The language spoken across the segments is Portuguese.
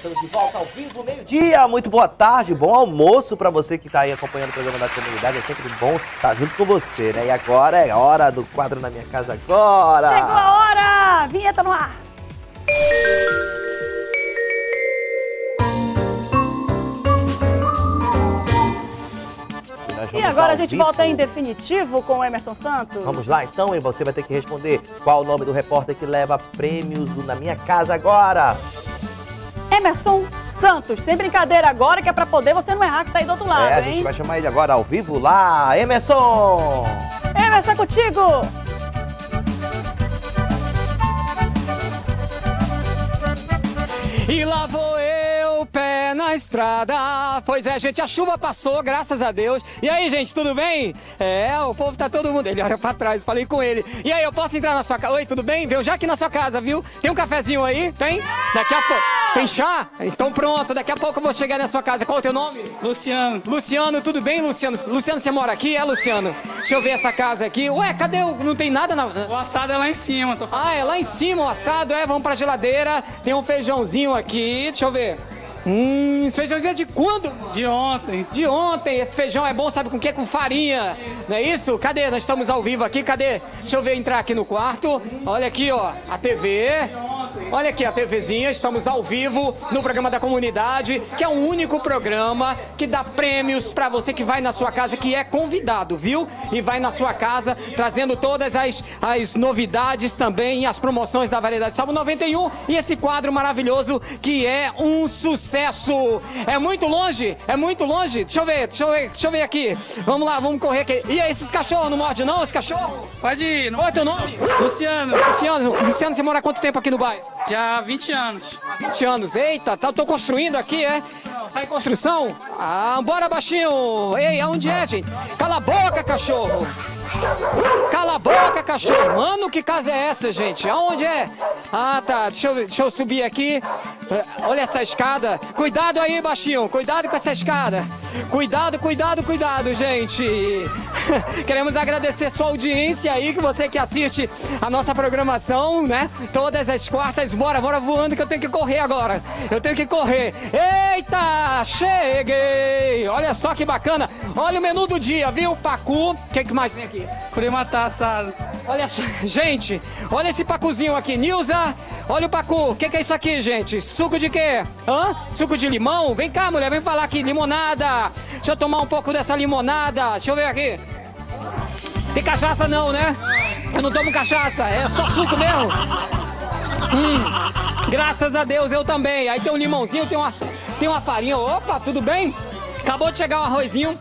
estamos de volta ao vivo, meio-dia. Muito boa tarde, bom almoço para você que está aí acompanhando o programa da comunidade. É sempre bom estar junto com você, né? E agora é hora do quadro Na Minha Casa Agora. Chegou a hora! Vinheta no ar! E agora a gente volta em definitivo com o Emerson Santos. Vamos lá então, e você vai ter que responder qual o nome do repórter que leva prêmios do Na Minha Casa Agora. Emerson Santos, sem brincadeira agora, que é pra poder você não errar que tá aí do outro lado, hein? A gente vai chamar ele agora ao vivo lá, Emerson! Emerson, é contigo! E lá vou eu, pé na estrada. Pois é, gente, a chuva passou, graças a Deus. E aí, gente, tudo bem? É, o povo tá todo mundo. Ele olha pra trás, falei com ele. E aí, eu posso entrar na sua casa? Oi, tudo bem? Veio já aqui na sua casa, viu? Tem um cafezinho aí? Tem? Daqui a pouco. Tem chá? Então pronto, daqui a pouco eu vou chegar na sua casa. Qual é o teu nome? Luciano. Luciano, tudo bem, Luciano? Luciano, você mora aqui? É, Luciano. Deixa eu ver essa casa aqui. Ué, cadê o... Não tem nada na... O assado é lá em cima, tô falando. Ah, é lá em cima o assado? É, vamos pra geladeira. Tem um feijãozinho aqui, deixa eu ver. Esse feijãozinho é de quando? De ontem. De ontem. Esse feijão é bom, sabe com o quê? Com farinha. Não é isso? Cadê? Nós estamos ao vivo aqui, cadê? Deixa eu ver, entrar aqui no quarto. Olha aqui, ó, a TV. Olha aqui a TVzinha, estamos ao vivo no programa da comunidade, que é o único programa que dá prêmios pra você que vai na sua casa, que é convidado, viu? E vai na sua casa, trazendo todas as novidades também, as promoções da Variedade Salmo 91 e esse quadro maravilhoso que é um sucesso. É muito longe? É muito longe? Deixa eu ver aqui. Vamos lá, vamos correr aqui. E aí, esses cachorros não mordem não, esse cachorro? Pode ir. Qual é teu nome? Luciano. Luciano, você mora há quanto tempo aqui no bairro? Já há 20 anos. Há 20 anos. Eita, tô construindo aqui, é? Tá em construção? Ah, bora, baixinho. Ei, aonde é, gente? Cala a boca, cachorro. Cala a boca, cachorro. Mano, que casa é essa, gente? Aonde é? Ah, tá. Deixa eu subir aqui. Olha essa escada. Cuidado aí, baixinho. Cuidado com essa escada. Cuidado, cuidado, cuidado, gente. Queremos agradecer sua audiência aí, que você que assiste a nossa programação, né? Todas as quartas. Bora, bora voando que eu tenho que correr agora. Eu tenho que correr. Eita, cheguei. Olha só que bacana. Olha o menu do dia, viu? Pacu. O que mais tem aqui? Curimatá assado. Olha, gente, olha esse pacuzinho aqui. Nilza, olha o pacu. O que é isso aqui, gente? Suco de quê? Hã? Suco de limão? Vem cá, mulher, vem falar aqui. Limonada. Deixa eu tomar um pouco dessa limonada. Deixa eu ver aqui. Tem cachaça não, né? Eu não tomo cachaça. É só suco mesmo. Graças a Deus, eu também. Aí tem um limãozinho, tem uma farinha. Opa, tudo bem? Acabou de chegar um arrozinho.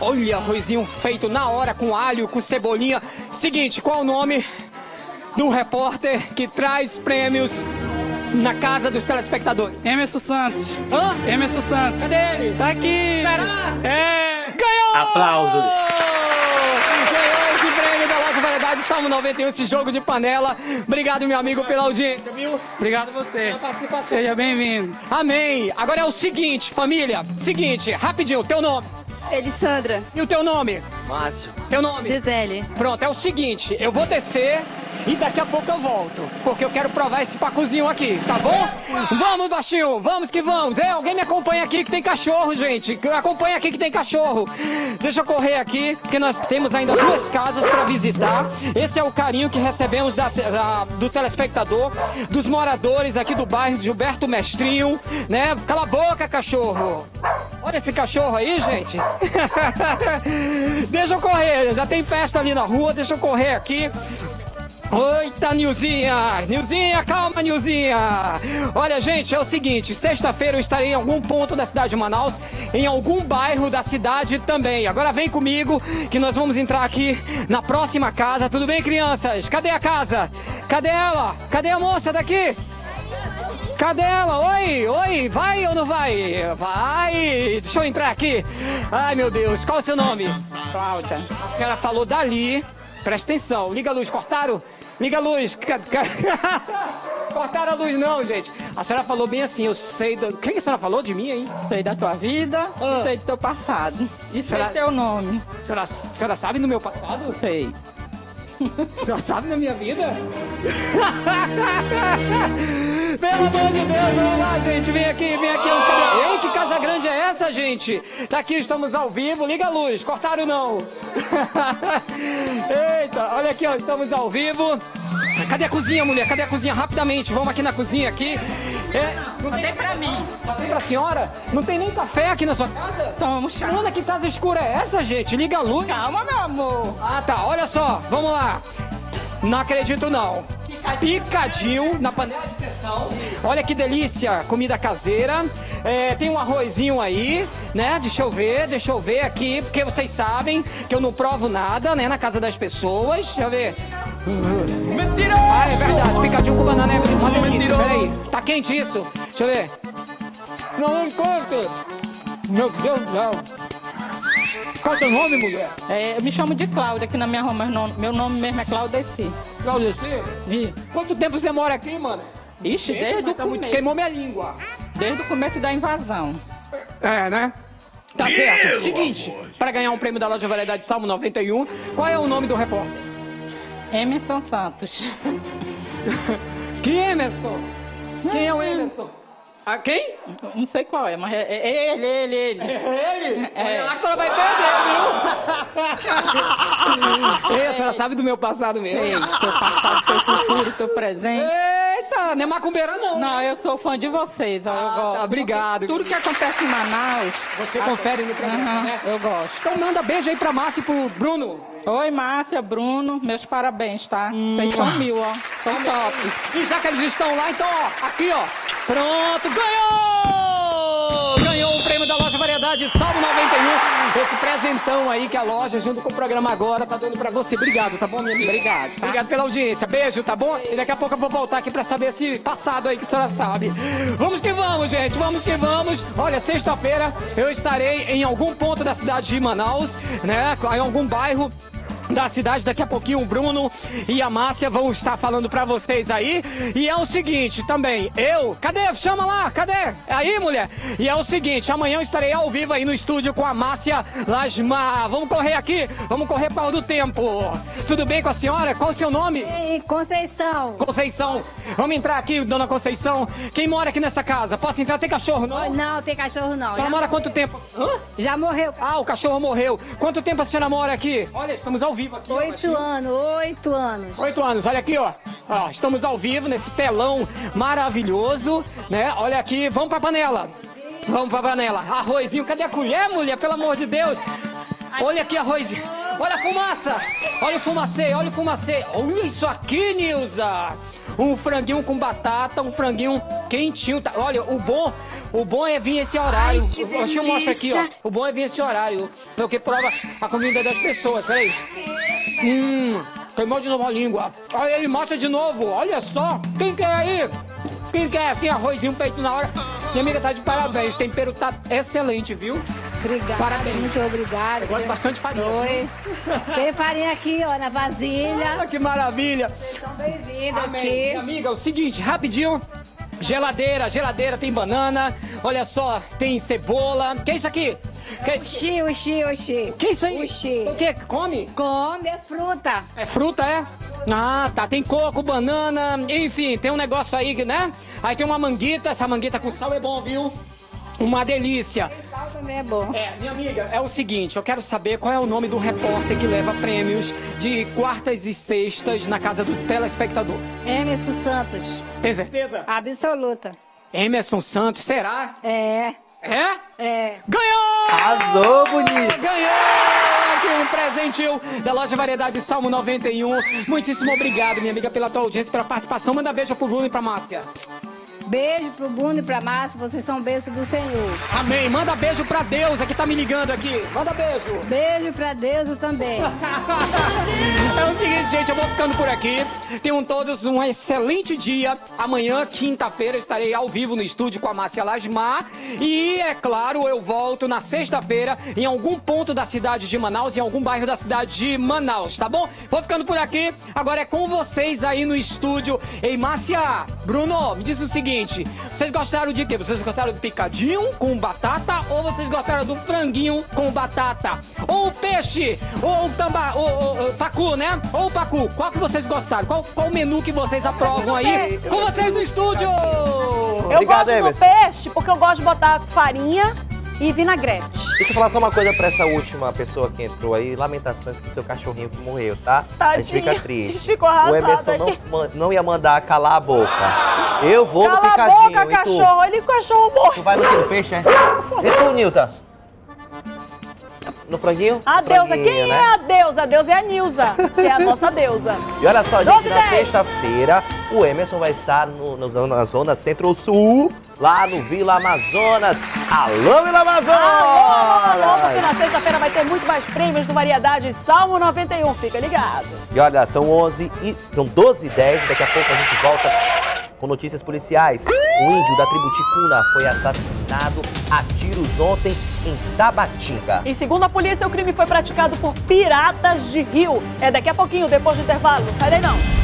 Olha, arrozinho feito na hora, com alho, com cebolinha. Seguinte, qual o nome do repórter que traz prêmios na casa dos telespectadores? Emerson Santos. Hã? Emerson Santos. Cadê ele? Tá aqui. Será? É. Ganhou! Aplausos. Variedade Salmo 91, esse jogo de panela. Obrigado, meu amigo, pela audiência, viu? Obrigado a você. Seja bem-vindo. Amém. Agora é o seguinte, família. Seguinte, rapidinho, teu nome? Elisandra. E o teu nome? Márcio. Teu nome? Gisele. Pronto, é o seguinte, eu vou descer e daqui a pouco eu volto, porque eu quero provar esse pacuzinho aqui, tá bom? Vamos, baixinho, vamos que vamos. É, alguém me acompanha aqui que tem cachorro, gente. Acompanha aqui que tem cachorro. Deixa eu correr aqui, porque nós temos ainda duas casas pra visitar. Esse é o carinho que recebemos do telespectador, dos moradores aqui do bairro de Gilberto Mestrinho, né? Cala a boca, cachorro. Olha esse cachorro aí, gente. Deixa eu correr, já tem festa ali na rua, deixa eu correr aqui. Oita, Nilzinha! Nilzinha, calma, Nilzinha! Olha, gente, é o seguinte, sexta-feira eu estarei em algum ponto da cidade de Manaus, em algum bairro da cidade também. Agora vem comigo, que nós vamos entrar aqui na próxima casa. Tudo bem, crianças? Cadê a casa? Cadê ela? Cadê a moça daqui? Cadê ela? Oi, oi, vai ou não vai? Vai! Deixa eu entrar aqui. Ai, meu Deus, qual é o seu nome? Cláudia. A senhora falou dali. Presta atenção. Liga a luz. Cortaram? Liga a luz. Cortaram a luz não, gente. A senhora falou bem assim, eu sei... O que a senhora falou de mim, hein? Sei da tua vida, sei do teu passado. E sei teu nome. A senhora sabe do meu passado? Sei. A senhora sabe da minha vida? Pelo amor de Deus, vamos lá, gente. Vem aqui. Ei, que casa grande é essa, gente? Tá aqui, estamos ao vivo. Liga a luz, cortaram não. Eita, olha aqui, ó, estamos ao vivo. Cadê a cozinha, mulher? Cadê a cozinha? Rapidamente, vamos aqui na cozinha aqui. É, não tem pra mim. Só tem pra senhora? Não tem nem café aqui na sua casa? Toma chá. Manda, que casa escura é essa, gente? Liga a luz. Calma, meu amor. Ah, tá. Olha só, vamos lá. Não acredito, não. Picadinho na panela de pressão. Olha que delícia, comida caseira. É, tem um arrozinho aí, né? Deixa eu ver aqui, porque vocês sabem que eu não provo nada, né? Na casa das pessoas. Deixa eu ver. Mentiroso! Ah, é verdade, picadinho com banana é uma delícia. Peraí, tá quente isso? Deixa eu ver. Não encontro! Meu Deus, não. Qual é o teu nome, mulher? É, eu me chamo de Cláudia aqui na minha rua, mas não, meu nome mesmo é Claudeci. Claudeci? Vi. Quanto tempo você mora aqui, mano? Ixi, desde o começo. Queimou minha língua. Desde o começo da invasão. É, né? Tá certo. Seguinte, para ganhar um prêmio da loja Variedade Salmo 91, qual é o nome do repórter? Emerson Santos. Que Emerson? Quem é o Emerson? Ah, quem? Não sei qual é, mas é ele. É ele? É. Olha lá que a senhora vai perder, viu? Ei, a senhora sabe do meu passado mesmo. Ei, teu passado, teu futuro, teu presente. Eita, nem macumbeira não. Não, né? Eu sou fã de vocês, ó, eu gosto. Tá, obrigado. Porque tudo que acontece em Manaus... Você confere no programa, né? Eu gosto. Então manda beijo aí pra Márcia e pro Bruno. Oi, Márcia, Bruno, meus parabéns, tá? Vocês são mil, ó. São top. E já que eles estão lá, então, ó, aqui, ó. Pronto, ganhou! Ganhou o prêmio da loja Variedade Salmo 91. Esse presentão aí que a loja, junto com o programa agora, tá dando pra você. Obrigado, tá bom, minha amiga? Obrigado. Tá? Obrigado pela audiência. Beijo, tá bom? E daqui a pouco eu vou voltar aqui pra saber esse passado aí que a senhora sabe. Vamos que vamos, gente. Vamos que vamos. Olha, sexta-feira eu estarei em algum ponto da cidade de Manaus, né? Em algum bairro da cidade. Daqui a pouquinho o Bruno e a Márcia vão estar falando pra vocês aí. E é o seguinte também, eu... Cadê? Chama lá, cadê? Aí, mulher? E é o seguinte, amanhã eu estarei ao vivo aí no estúdio com a Márcia Lasmar. Vamos correr aqui? Vamos correr por causa do tempo. Tudo bem com a senhora? Qual o seu nome? Conceição. Conceição. Vamos entrar aqui, dona Conceição. Quem mora aqui nessa casa? Posso entrar? Tem cachorro, não? Não, tem cachorro, não. Já mora há quanto tempo? Hã? Já morreu. Ah, o cachorro morreu. Quanto tempo a senhora mora aqui? Olha, estamos ao vivo aqui, 8 anos. 8 anos, olha aqui, ó. Ó, estamos ao vivo nesse telão maravilhoso, né? Olha aqui, vamos pra panela. Vamos pra panela. Arrozinho, cadê a colher, mulher? Pelo amor de Deus. Olha aqui, arrozinho. Olha a fumaça. Olha o fumacê, olha o fumacê. Olha isso aqui, Nilza. Um franguinho com batata, um franguinho quentinho. Olha, o bom é vir esse horário. Ai, deixa eu mostrar aqui, ó. O bom é vir esse horário, porque prova a comida das pessoas. Peraí. Queimou de novo a língua. Olha, ele mostra de novo. Olha só. Quem quer aí? Quem quer? Tem arrozinho feito na hora. Minha amiga tá de parabéns. O tempero tá excelente, viu? Obrigada. Parabéns. Muito obrigada. Eu gosto bastante de farinha. Tem farinha aqui, ó, na vasilha. Olha que maravilha. Vocês são bem-vindos aqui. Minha amiga, é o seguinte, rapidinho. Geladeira, tem banana. Olha só, tem cebola. Que é isso aqui? Uxi. Que é isso aí? Uxi. O que? Come? Come, é fruta. É fruta, é? Ah, tá. Tem coco, banana, enfim, tem um negócio aí, né? Aí tem uma manguita, essa manguita com sal é bom, viu? Uma delícia. O sal também é bom. É, minha amiga, é o seguinte, eu quero saber qual é o nome do repórter que leva prêmios de quartas e sextas na casa do telespectador. Emerson Santos. Tem certeza? Absoluta. Emerson Santos, será? É. É? É. Ganhou! Arrasou, bonito! Ganhou! Um presentinho da loja Variedade Salmo 91. Muitíssimo obrigado, minha amiga, pela tua audiência, pela participação. Manda beijo pro Bruno e pra Márcia. Beijo pro Bruno e pra Márcia, vocês são bênçãos do Senhor. Amém. Manda beijo pra Deus, é que tá me ligando aqui. Manda beijo. Beijo pra Deus, eu também. É o seguinte, gente, eu vou ficando por aqui. Tenham todos um excelente dia. Amanhã, quinta-feira, estarei ao vivo no estúdio com a Márcia Lasmar. E, é claro, eu volto na sexta-feira em algum ponto da cidade de Manaus, em algum bairro da cidade de Manaus, tá bom? Vou ficando por aqui. Agora é com vocês aí no estúdio. Ei, Márcia, Bruno, me diz o seguinte. Vocês gostaram de quê? Vocês gostaram do picadinho com batata? Ou vocês gostaram do franguinho com batata? Ou o peixe? Ou o pacu, né? Ou o pacu? Qual que vocês gostaram? Qual qual menu que vocês aprovam aí. Com vocês no estúdio! Eu gosto do peixe porque eu gosto de botar farinha e vinagrete. Deixa eu falar só uma coisa pra essa última pessoa que entrou aí. Lamentações pro seu cachorrinho que morreu, tá? Tadinho, a gente fica triste. A gente ficou arrasado. O Emerson não ia mandar calar a boca. Eu vou no picadinho. Cala a boca, cachorro. Ele cachorro morreu. Tu vai no que do peixe, é? E tu, Nilza? No franguinho? A deusa. Quem né? é a deusa? A deusa é a Nilza, que é a nossa deusa. E olha só, gente, na sexta-feira o Emerson vai estar na zona centro-sul, lá no Vila Amazonas. Alô, Vila Amazonas! Alô, alô, porque na sexta-feira vai ter muito mais prêmios do Variedade Salmo 91. Fica ligado. E olha, são 12h10, daqui a pouco a gente volta com notícias policiais. Um índio da tribo Ticuna foi assassinado a tiros ontem em Tabatinga. E segundo a polícia, o crime foi praticado por piratas de rio. É daqui a pouquinho, depois do intervalo. Sai daí não!